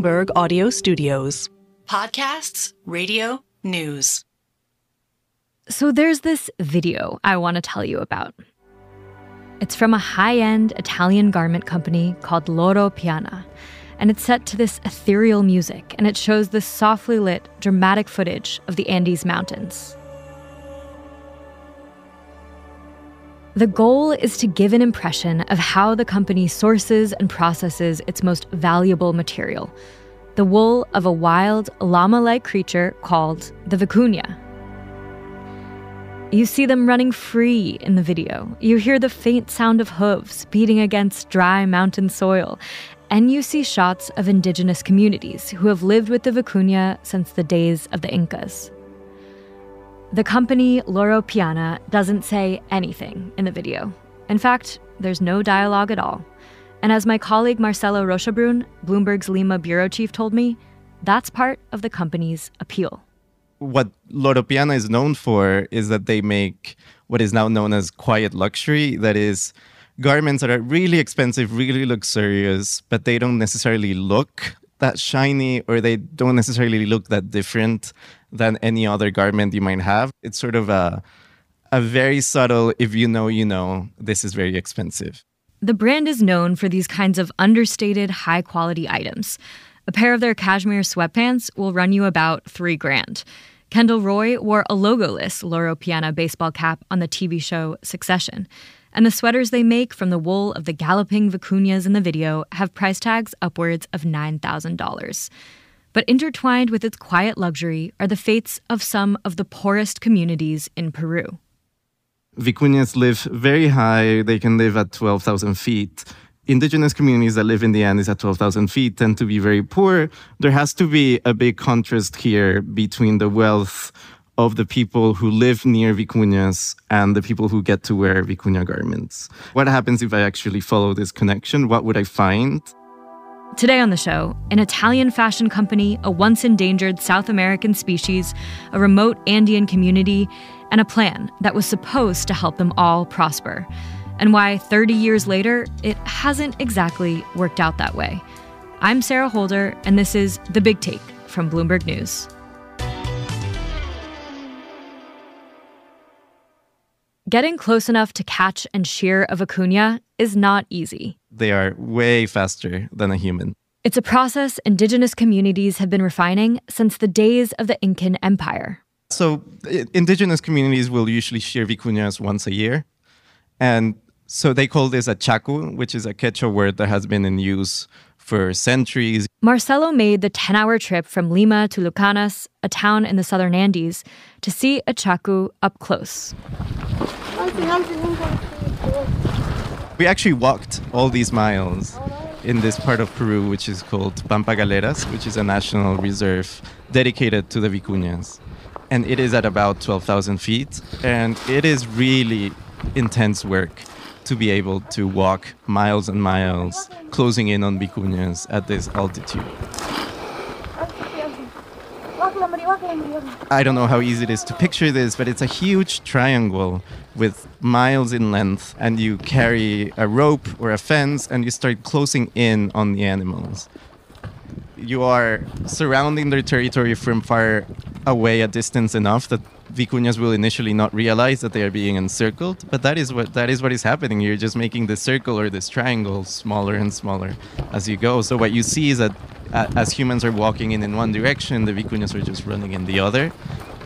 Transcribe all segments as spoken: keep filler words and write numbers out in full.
Bloomberg Audio Studios. Podcasts, radio, news. So there's this video I want to tell you about. It's from a high-end Italian garment company called Loro Piana, and it's set to this ethereal music, and it shows this softly lit, dramatic footage of the Andes Mountains. The goal is to give an impression of how the company sources and processes its most valuable material, the wool of a wild, llama-like creature called the vicuña. You see them running free in the video. You hear the faint sound of hooves beating against dry mountain soil. And you see shots of indigenous communities who have lived with the vicuña since the days of the Incas. The company Loro Piana doesn't say anything in the video. In fact, there's no dialogue at all. And as my colleague Marcelo Rochabrun, Bloomberg's Lima bureau chief, told me, that's part of the company's appeal. What Loro Piana is known for is that they make what is now known as quiet luxury, that is, garments that are really expensive, really luxurious, but they don't necessarily look that shiny, or they don't necessarily look that different than any other garment you might have. It's sort of a, a very subtle, if you know, you know, this is very expensive. The brand is known for these kinds of understated, high-quality items. A pair of their cashmere sweatpants will run you about three grand. Kendall Roy wore a logoless Loro Piana baseball cap on the T V show Succession. And the sweaters they make from the wool of the galloping vicuñas in the video have price tags upwards of nine thousand dollars. But intertwined with its quiet luxury are the fates of some of the poorest communities in Peru. Vicuñas live very high. They can live at twelve thousand feet. Indigenous communities that live in the Andes at twelve thousand feet tend to be very poor. There has to be a big contrast here between the wealth of the people who live near vicuñas and the people who get to wear vicuña garments. What happens if I actually follow this connection? What would I find? Today on the show, an Italian fashion company, a once endangered South American species, a remote Andean community, and a plan that was supposed to help them all prosper. And why thirty years later, it hasn't exactly worked out that way. I'm Sarah Holder, and this is The Big Take from Bloomberg News. Getting close enough to catch and shear a vicuña is not easy. They are way faster than a human. It's a process indigenous communities have been refining since the days of the Incan Empire. So indigenous communities will usually shear vicuñas once a year. And so they call this a chacu, which is a Quechua word that has been in use for centuries. Marcelo made the ten-hour trip from Lima to Lucanas, a town in the southern Andes, to see a chacu up close. We actually walked all these miles in this part of Peru, which is called Pampa Galeras, which is a national reserve dedicated to the vicuñas. And it is at about twelve thousand feet. And it is really intense work to be able to walk miles and miles, closing in on vicuñas at this altitude. I don't know how easy it is to picture this, but it's a huge triangle with miles in length, and you carry a rope or a fence, and you start closing in on the animals. You are surrounding their territory from far away, a distance enough that vicuñas will initially not realize that they are being encircled, but that is what that is what is happening. You're just making this circle or this triangle smaller and smaller as you go. So what you see is that uh, as humans are walking in in one direction, the vicuñas are just running in the other,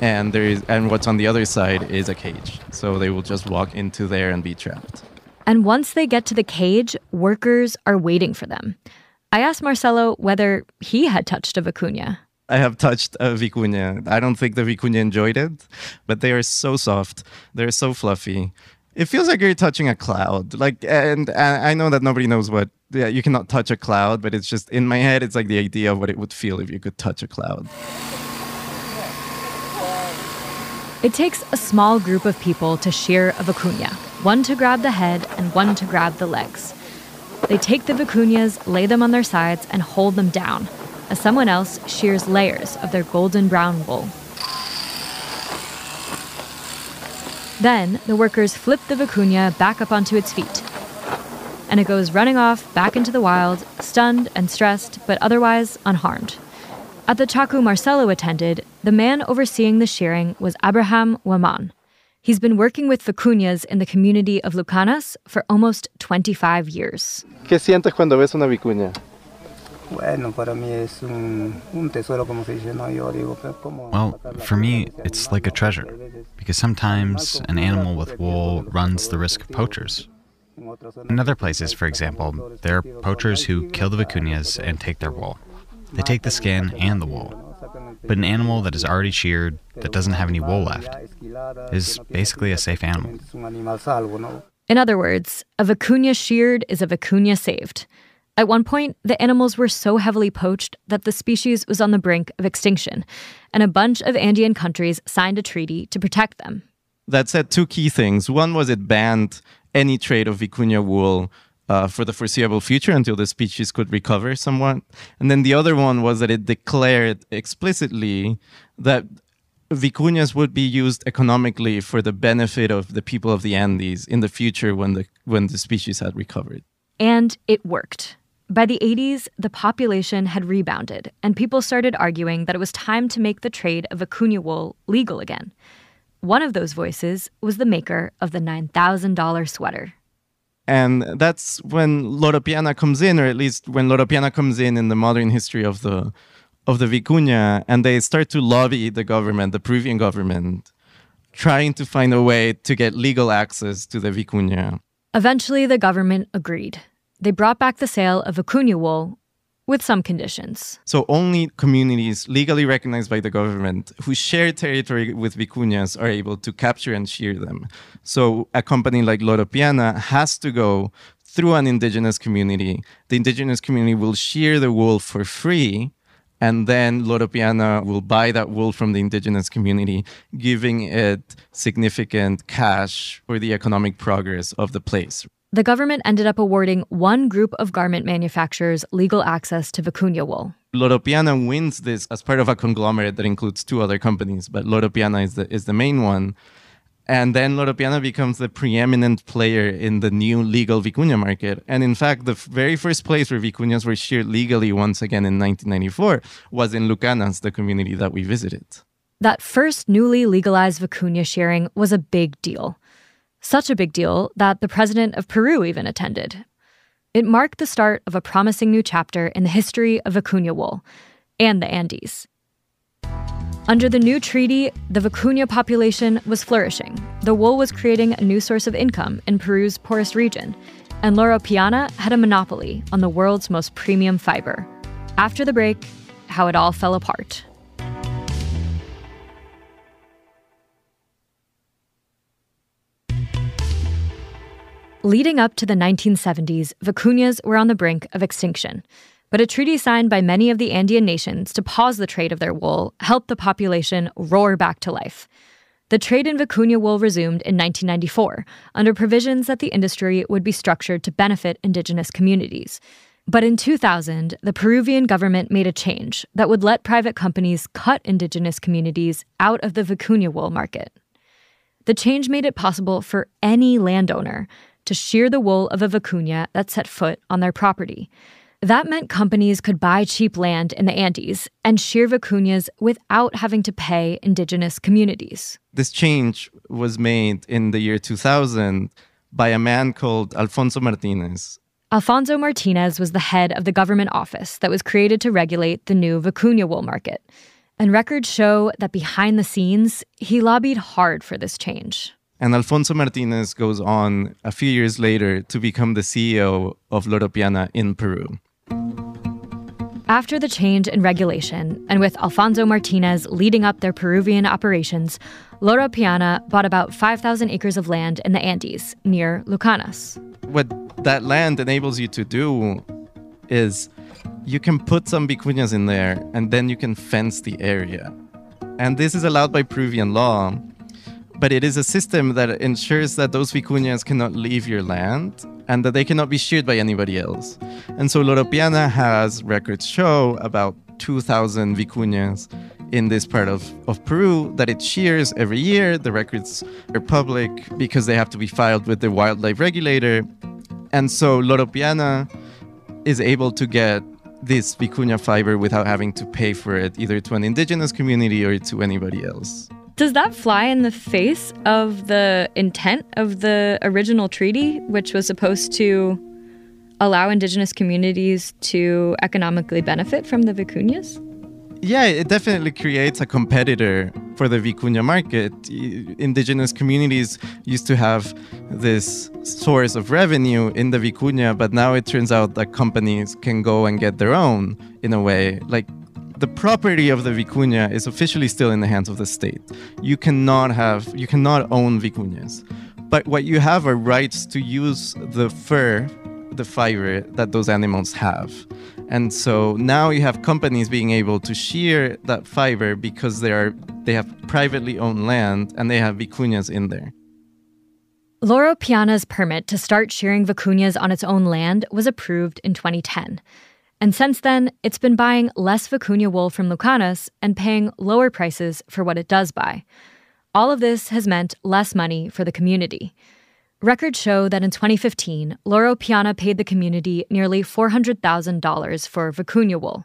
and there is and what's on the other side is a cage. So they will just walk into there and be trapped. And once they get to the cage, workers are waiting for them. I asked Marcelo whether he had touched a vicuña. I have touched a vicuña. I don't think the vicuña enjoyed it, but they are so soft. They're so fluffy. It feels like you're touching a cloud. Like, and, and I know that nobody knows what, yeah, you cannot touch a cloud, but it's just, in my head, it's like the idea of what it would feel if you could touch a cloud. It takes a small group of people to shear a vicuña, one to grab the head and one to grab the legs. They take the vicuñas, lay them on their sides, and hold them down, as someone else shears layers of their golden brown wool. Then the workers flip the vicuña back up onto its feet. and it goes running off back into the wild, stunned and stressed, but otherwise unharmed. At the Chaku Marcelo attended, the man overseeing the shearing was Abraham Waman. He's been working with the vicuñas in the community of Lucanas for almost twenty-five years. ¿Qué sientes cuando ves una vicuña? Well, for me, it's like a treasure, because sometimes an animal with wool runs the risk of poachers. In other places, for example, there are poachers who kill the vicuñas and take their wool. They take the skin and the wool. But an animal that is already sheared, that doesn't have any wool left, is basically a safe animal. In other words, a vicuña sheared is a vicuña saved. At one point, the animals were so heavily poached that the species was on the brink of extinction, and a bunch of Andean countries signed a treaty to protect them. That said, two key things. One was it banned any trade of vicuña wool uh, for the foreseeable future until the species could recover somewhat. And then the other one was that it declared explicitly that vicuñas would be used economically for the benefit of the people of the Andes in the future when the, when the species had recovered. And it worked. By the eighties, the population had rebounded, and people started arguing that it was time to make the trade of vicuña wool legal again. One of those voices was the maker of the nine thousand dollars sweater. And that's when Loropiana comes in, or at least when Loropiana comes in in the modern history of the, of the vicuña, and they start to lobby the government, the Peruvian government, trying to find a way to get legal access to the vicuña. Eventually, the government agreed. They brought back the sale of vicuña wool with some conditions. So only communities legally recognized by the government who share territory with vicuñas are able to capture and shear them. So a company like Loropiana has to go through an indigenous community. The indigenous community will shear the wool for free, and then Loropiana will buy that wool from the indigenous community, giving it significant cash for the economic progress of the place. The government ended up awarding one group of garment manufacturers legal access to vicuña wool. Loropiana wins this as part of a conglomerate that includes two other companies, but Loropiana is the, is the main one. And then Loropiana becomes the preeminent player in the new legal vicuña market. And in fact, the f- very first place where vicuñas were sheared legally once again in nineteen ninety-four was in Lucanas, the community that we visited. That first newly legalized vicuña shearing was a big deal. Such a big deal that the president of Peru even attended. It marked the start of a promising new chapter in the history of vicuña wool and the Andes. Under the new treaty, the vicuña population was flourishing. The wool was creating a new source of income in Peru's poorest region, and Loropiana had a monopoly on the world's most premium fiber. After the break, how it all fell apart. Leading up to the nineteen seventies, vicuñas were on the brink of extinction. But a treaty signed by many of the Andean nations to pause the trade of their wool helped the population roar back to life. The trade in vicuña wool resumed in nineteen ninety-four, under provisions that the industry would be structured to benefit indigenous communities. But in two thousand, the Peruvian government made a change that would let private companies cut indigenous communities out of the vicuña wool market. The change made it possible for any landowner to shear the wool of a vicuña that set foot on their property. That meant companies could buy cheap land in the Andes and shear vicuñas without having to pay indigenous communities. This change was made in the year two thousand by a man called Alfonso Martinez. Alfonso Martinez was the head of the government office that was created to regulate the new vicuña wool market. And records show that behind the scenes, he lobbied hard for this change. And Alfonso Martinez goes on a few years later to become the C E O of Loropiana in Peru. After the change in regulation, and with Alfonso Martinez leading up their Peruvian operations, Loropiana bought about five thousand acres of land in the Andes, near Lucanas. What that land enables you to do is you can put some vicuñas in there, and then you can fence the area. And this is allowed by Peruvian law, but it is a system that ensures that those vicuñas cannot leave your land and that they cannot be sheared by anybody else. And so Loropiana has, records show, about two thousand vicuñas in this part of, of Peru that it shears every year. The records are public because they have to be filed with the wildlife regulator. And so Loropiana is able to get this vicuña fiber without having to pay for it, either to an indigenous community or to anybody else. Does that fly in the face of the intent of the original treaty, which was supposed to allow indigenous communities to economically benefit from the vicuñas? Yeah, it definitely creates a competitor for the vicuña market. Indigenous communities used to have this source of revenue in the vicuña, but now it turns out that companies can go and get their own in a way. Like, the property of the vicuña is officially still in the hands of the state. You cannot have, you cannot own vicuñas. But what you have are rights to use the fur, the fiber that those animals have. And so now you have companies being able to shear that fiber because they are they have privately owned land and they have vicuñas in there. Loropiana's permit to start shearing vicuñas on its own land was approved in twenty ten. And since then, it's been buying less vicuña wool from Lucanas and paying lower prices for what it does buy. All of this has meant less money for the community. Records show that in twenty fifteen, Loropiana paid the community nearly four hundred thousand dollars for vicuña wool.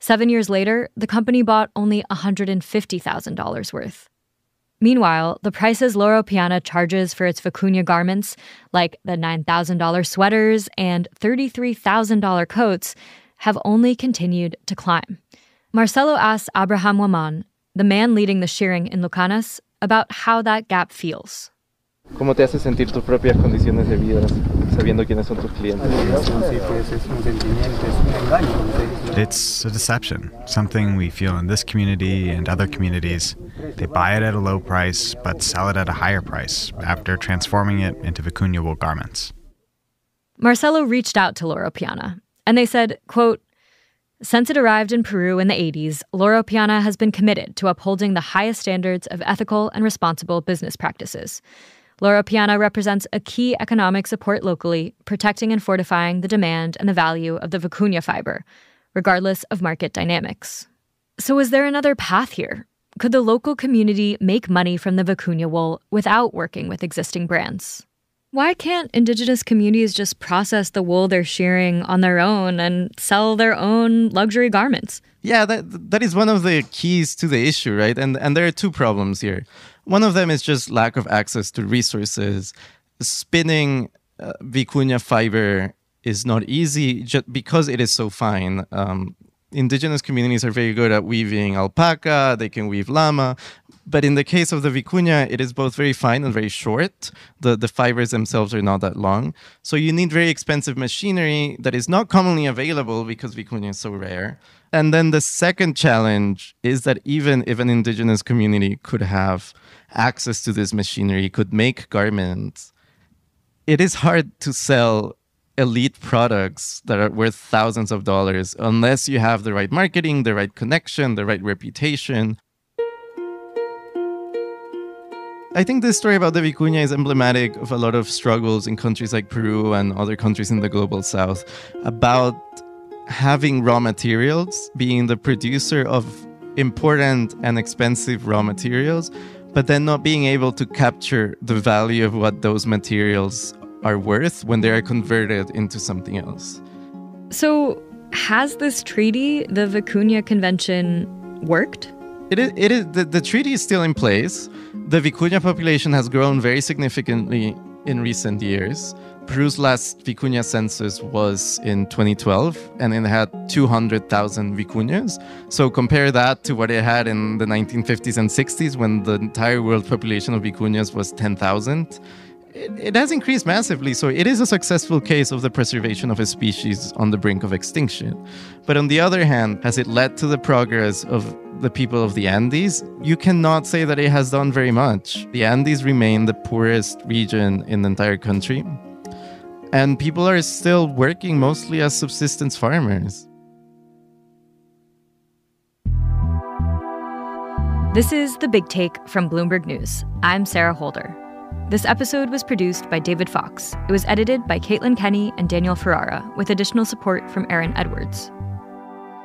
Seven years later, the company bought only one hundred fifty thousand dollars worth. Meanwhile, the prices Loropiana charges for its vicuña garments, like the nine thousand dollars sweaters and thirty-three thousand dollars coats, have only continued to climb. Marcelo asks Abraham Waman, the man leading the shearing in Lucanas, about how that gap feels. ¿Cómo te hace sentir tus propias condiciones de vida, sabiendo quiénes son tus clientes? It's a deception, something we feel in this community and other communities. They buy it at a low price, but sell it at a higher price after transforming it into vicuña wool garments. Marcelo reached out to Loropiana, and they said, quote, "Since it arrived in Peru in the eighties, Loropiana has been committed to upholding the highest standards of ethical and responsible business practices. Loropiana represents a key economic support locally, protecting and fortifying the demand and the value of the vicuña fiber, regardless of market dynamics." So is there another path here? Could the local community make money from the vicuña wool without working with existing brands? Why can't indigenous communities just process the wool they're shearing on their own and sell their own luxury garments? Yeah, that that is one of the keys to the issue, right? And and there are two problems here. One of them is just lack of access to resources. Spinning uh, vicuña fiber is not easy just because it is so fine. Um, indigenous communities are very good at weaving alpaca, they can weave llama. But in the case of the vicuña, it is both very fine and very short. The, the fibers themselves are not that long. So you need very expensive machinery that is not commonly available because vicuña is so rare. And then the second challenge is that even if an indigenous community could have access to this machinery, could make garments, it is hard to sell elite products that are worth thousands of dollars unless you have the right marketing, the right connection, the right reputation. I think this story about the vicuña is emblematic of a lot of struggles in countries like Peru and other countries in the global south about having raw materials, being the producer of important and expensive raw materials, but then not being able to capture the value of what those materials are worth when they are converted into something else. So has this treaty, the Vicuña Convention, worked? It is, it is, the, the treaty is still in place. The vicuña population has grown very significantly in recent years. Peru's last vicuña census was in twenty twelve, and it had two hundred thousand vicuñas. So compare that to what it had in the nineteen fifties and sixties, when the entire world population of vicuñas was ten thousand. It, it has increased massively, so it is a successful case of the preservation of a species on the brink of extinction. But on the other hand, has it led to the progress of the people of the Andes? You cannot say that it has done very much. The Andes remain the poorest region in the entire country, and people are still working mostly as subsistence farmers. This is The Big Take from Bloomberg News. I'm Sarah Holder. This episode was produced by David Fox. It was edited by Caitlin Kenny and Daniel Ferrara, with additional support from Aaron Edwards.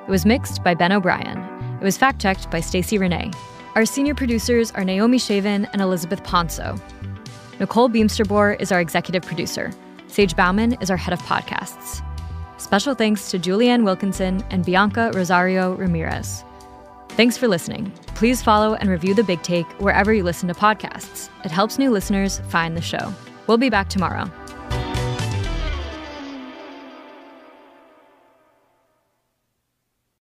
It was mixed by Ben O'Brien. It was fact-checked by Stacey Renee. Our senior producers are Naomi Shaven and Elizabeth Ponso. Nicole Beemsterboer is our executive producer. Sage Bauman is our head of podcasts. Special thanks to Julianne Wilkinson and Bianca Rosario Ramirez. Thanks for listening. Please follow and review The Big Take wherever you listen to podcasts. It helps new listeners find the show. We'll be back tomorrow.